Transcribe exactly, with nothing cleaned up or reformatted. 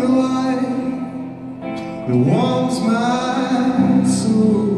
the light that warms my soul.